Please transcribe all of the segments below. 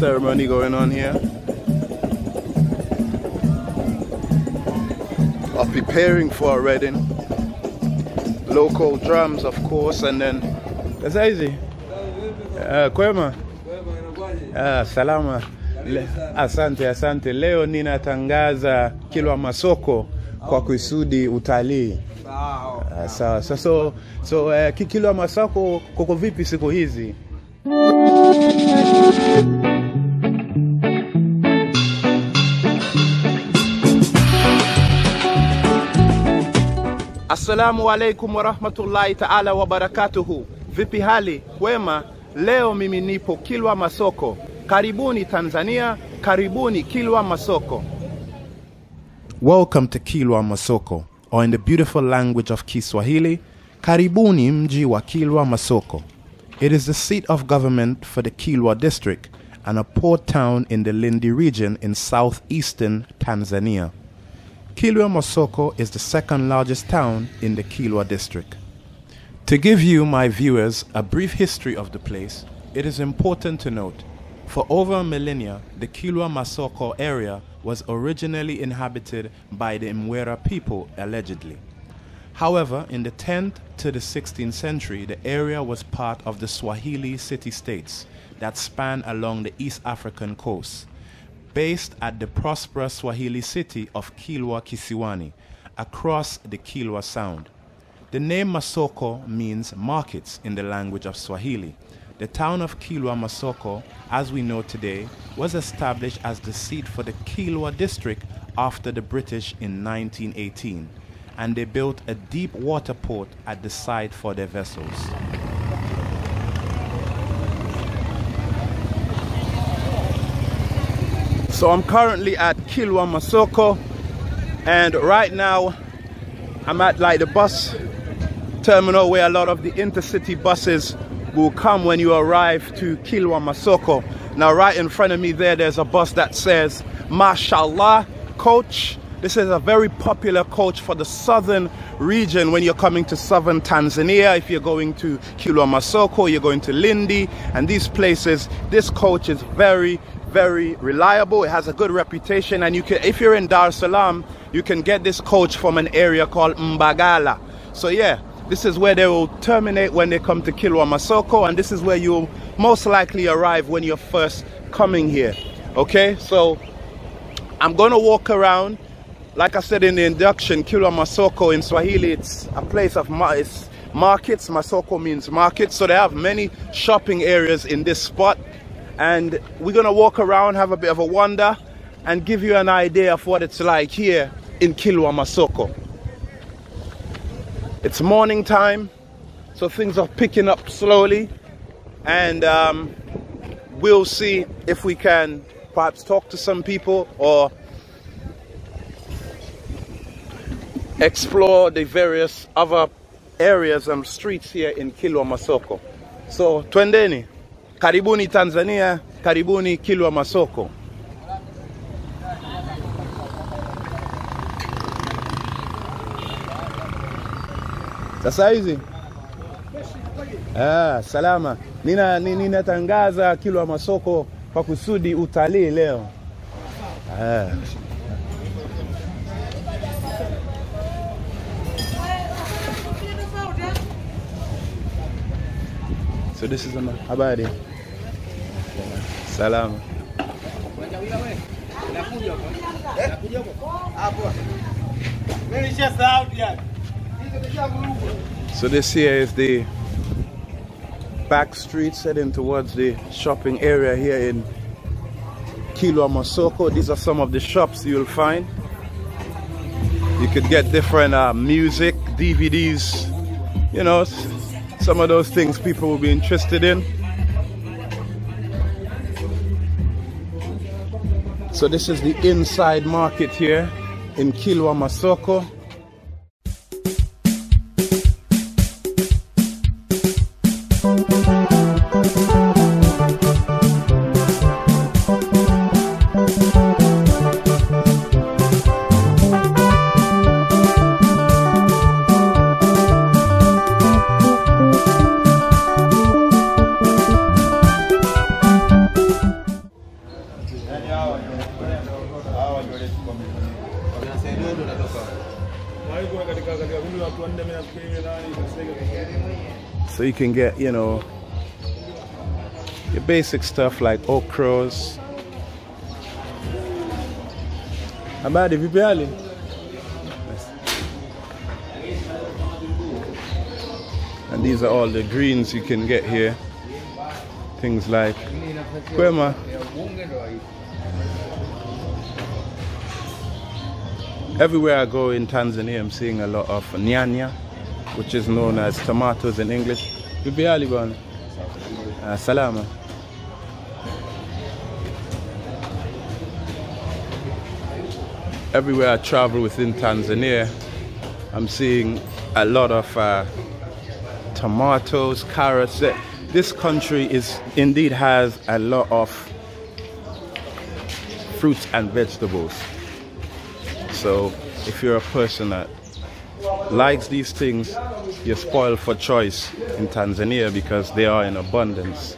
ceremony going on here of preparing for a wedding. Local drums, of course, and then that's easy. Kwema. Salama. Asante, asante. Leo ninatangaza Kilwa Masoko kwa kusudi utalii. So Kilwa Masoko koko vipi siku hizi? Assalamu alaikum wa rahmatullahi ta'ala wa barakatuhu. Vipi hali? Wema? Leo mimi nipo Kilwa Masoko. Karibuni Tanzania, karibuni Kilwa Masoko. Welcome to Kilwa Masoko, or in the beautiful language of Kiswahili, karibuni mji wa Kilwa Masoko. It is the seat of government for the Kilwa District and a port town in the Lindi region in southeastern Tanzania. Kilwa Masoko is the second largest town in the Kilwa district. To give you, my viewers, a brief history of the place, it is important to note, for over a millennia, the Kilwa Masoko area was originally inhabited by the Mwera people, allegedly. However, in the 10th to the 16th century, the area was part of the Swahili city-states that span along the East African coast, based at the prosperous Swahili city of Kilwa Kisiwani, across the Kilwa Sound. The name Masoko means markets in the language of Swahili. The town of Kilwa Masoko, as we know today, was established as the seat for the Kilwa district after the British in 1918, and they built a deep water port at the site for their vessels. So I'm currently at Kilwa Masoko, and right now I'm at like the bus terminal where a lot of the intercity buses will come when you arrive to Kilwa Masoko. Now right in front of me there's a bus that says Mashallah coach. This is a very popular coach for the southern region when you're coming to southern Tanzania. If you're going to Kilwa Masoko, you're going to Lindi and these places, this coach is very reliable. It has a good reputation, and you can, if you're in Dar es Salaam, you can get this coach from an area called Mbagala. So yeah, this is where they will terminate when they come to Kilwa Masoko, and this is where you'll most likely arrive when you're first coming here. Okay, so I'm gonna walk around. Like I said in the induction, Kilwa Masoko in Swahili, it's a place of markets. Masoko means market, so they have many shopping areas in this spot. And we're gonna walk around, have a bit of a wander, and give you an idea of what it's like here in Kilwa Masoko. It's morning time, so things are picking up slowly, and we'll see if we can perhaps talk to some people or explore the various other areas and streets here in Kilwa Masoko. So, twendeni. Karibuni Tanzania, karibuni Kilwa Masoko. Sasa hizi? Salama. Ninatangaza Kilwa Masoko kwa kusudi utalii leo. So this is the habari. Salama. So this here is the back street heading towards the shopping area here in Kilwa Masoko. These are some of the shops you'll find. You could get different music, DVDs, you know, some of those things people will be interested in. So this is the inside market here in Kilwa Masoko. So you can get, you know, your basic stuff like okras. Habari vipi hali? And these are all the greens you can get here. Things like kwema. Everywhere I go in Tanzania, I'm seeing a lot of nyanya, which is known as tomatoes in English. Vipi hali bwana? Salama. Everywhere I travel within Tanzania, I'm seeing a lot of tomatoes, carrots. This country is indeed has a lot of fruits and vegetables. So if you're a person that likes these things, you're spoiled for choice in Tanzania because they are in abundance.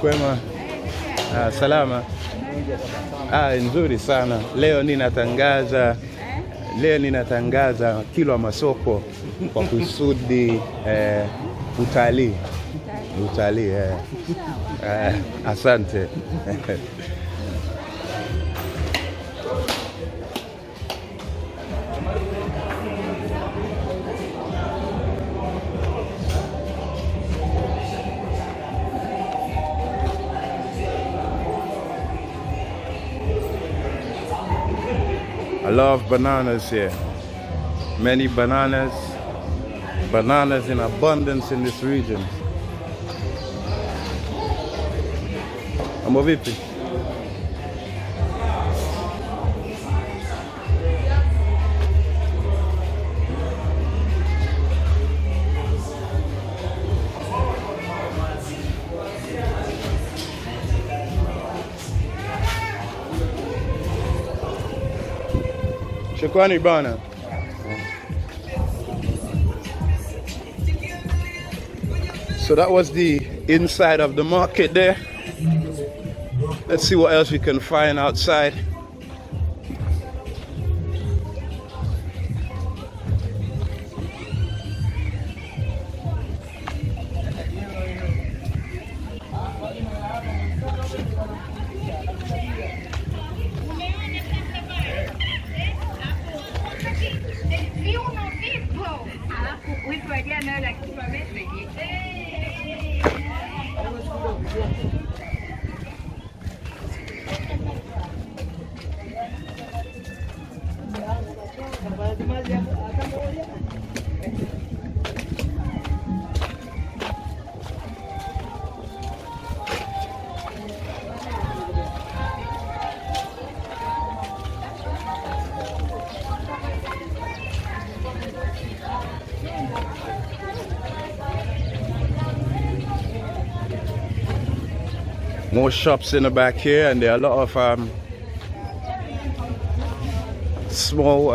Kwema. Salama. Nzuri sana. Leo ninatangaza Kilwa Masoko kwa kusudi utalii. Asante. I love bananas here. Many bananas. Bananas in abundance in this region. Amovipi. Shukrani bana. So that was the inside of the market there. Let's see what else we can find outside. More shops in the back here, and there are a lot of small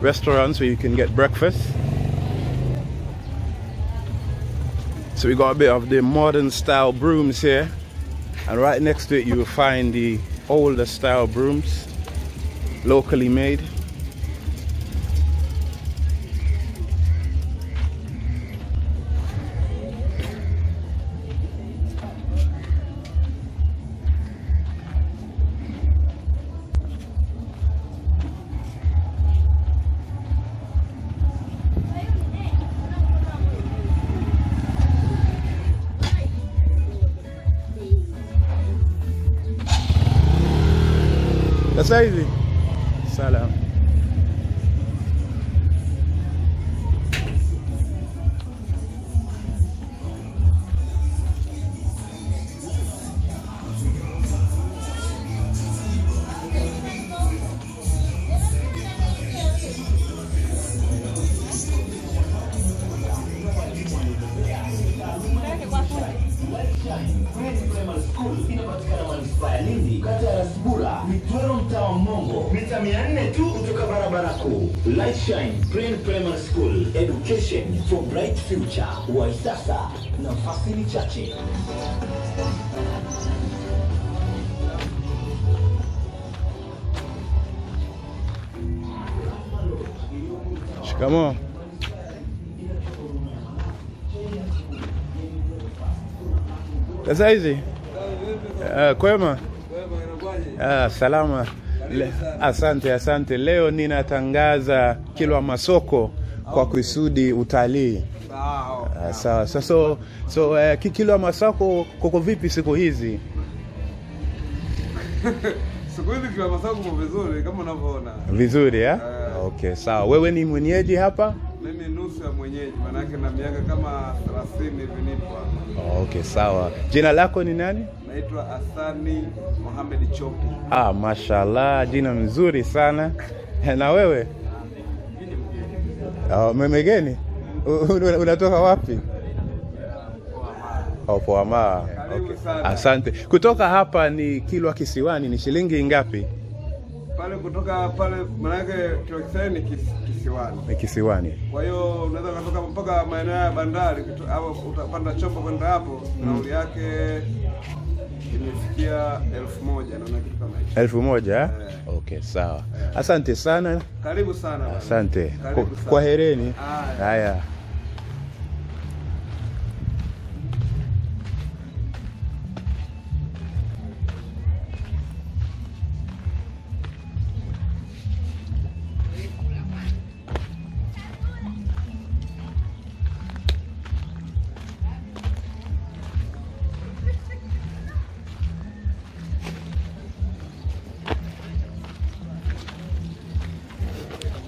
restaurants where you can get breakfast. So we got a bit of the modern style brooms here, and right next to it you will find the older style brooms, locally made. Easy. Salam. Light Shine Green Primary School, education for bright future. Waisasa nafasi ni chache. Shikamoo. Sasa hizi kwema? Salama. Asante. Leo ninatangaza Kilwa Masoko kwa kusudi utalii. Kilwa Masoko koko vipi siku hizi? Siku hizi Kilwa Masoko vizuri kama unavyoona. Vizuri eh? Okay, sawa. Wewe ni mwenyeji hapa? Mimi nusu ya mwenyeji, maana yake na miaka kama 30 hivi nipo. Okay, sawa. Jina lako ni nani? Naitwa Asani Mohamedi Choki. Mashallah, jina mzuri sana. Na wewe? Mimi mgeni. Unatoka wapi? Poa ma. Okay. Asante. Kutoka hapa ni Kilwa Kisiwani ni shilingi ngapi? Pale kutoka pale manake Kilwa Kisiwani ni kisiwani. Kwa hiyo unaweza kutoka mpaka maeneo ya bandari hapo utapanda chombo kwenda hapo nauli yake imefikia 1000 naona kitu kama hicho. 1000 eh? Okay, sawa. Asante sana. Karibu sana. Asante. Kwa hereni. Haya.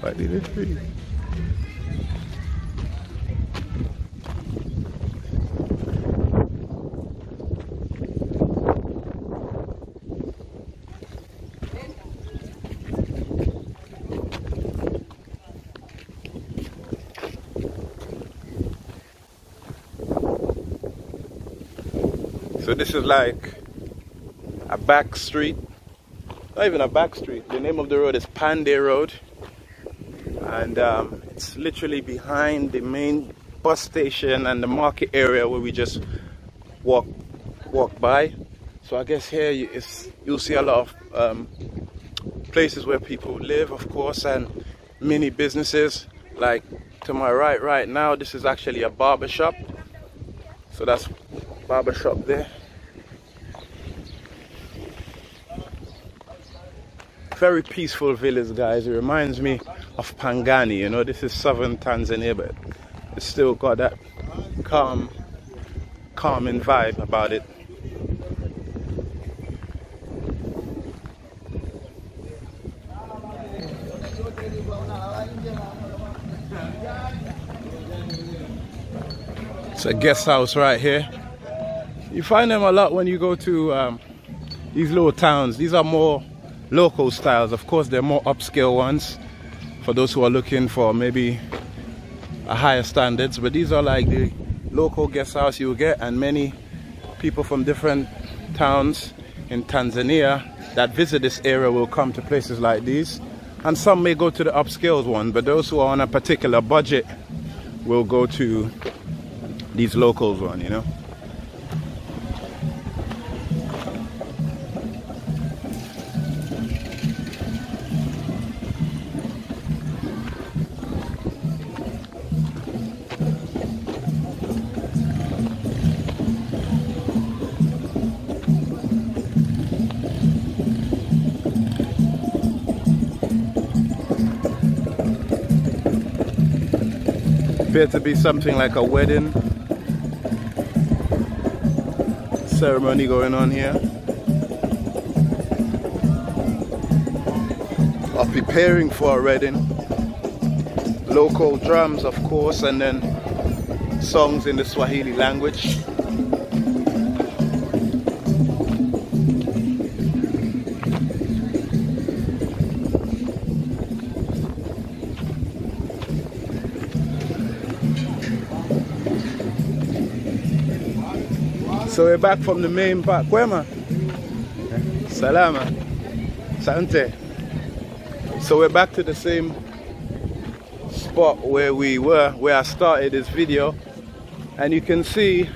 I did it for you. So this is like a back street, not even a back street, the name of the road is Pande Road. And it's literally behind the main bus station and the market area where we just walk by. So I guess here you'll see a lot of places where people live, of course, and mini businesses. Like to my right now, this is actually a barber shop. So that's barber shop there. Very peaceful village, guys. It reminds me of Pangani, you know. This is southern Tanzania, but it's still got that calming vibe about it. It's a guest house right here. You find them a lot when you go to these little towns. These are more local styles, of course. They're more upscale ones for those who are looking for maybe a higher standards, but these are like the local guest house you get, and many people from different towns in Tanzania that visit this area will come to places like these, and some may go to the upscale one, but those who are on a particular budget will go to these locals one, you know. To be something like a wedding ceremony going on here. Are preparing for a wedding. Local drums, of course, and then songs in the Swahili language. So we're back from the main park. Kwema? Salama. Sante. So we're back to the same spot where we were, where I started this video, and you can see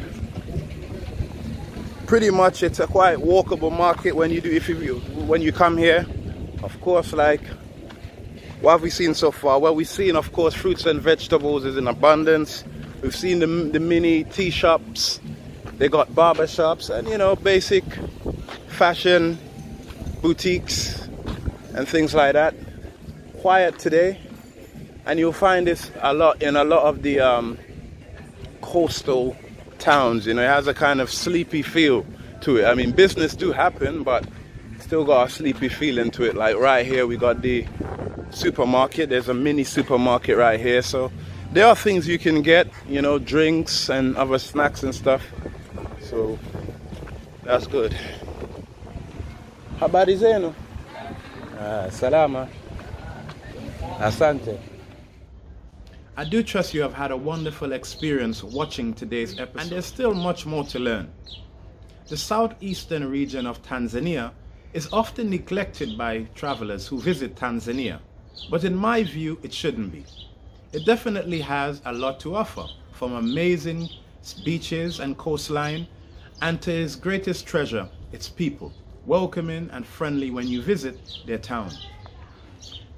pretty much it's a quite walkable market when you do, when you come here. Of course, like, what have we seen so far? Well, we've seen, of course, fruits and vegetables is in abundance. We've seen the mini tea shops. They got barber shops and, you know, basic fashion boutiques and things like that. Quiet today, and you'll find this a lot in a lot of the coastal towns. You know, it has a kind of sleepy feel to it. I mean, business do happen, but still got a sleepy feeling to it. Like right here, we got the supermarket. There's a mini supermarket right here, so there are things you can get, you know, drinks and other snacks and stuff, so that's good. Habari zenu? Salama. Asante. I do trust you have had a wonderful experience watching today's episode, and there's still much more to learn. The southeastern region of Tanzania is often neglected by travelers who visit Tanzania, but in my view, it shouldn't be. It definitely has a lot to offer, from amazing beaches and coastline, and to its greatest treasure, its people, welcoming and friendly when you visit their town.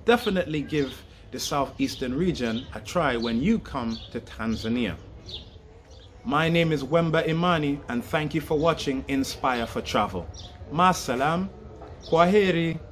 Definitely give the southeastern region a try when you come to Tanzania. My name is Wemba Imani, and thank you for watching Inspire for Travel. Ma salam, kwaheri.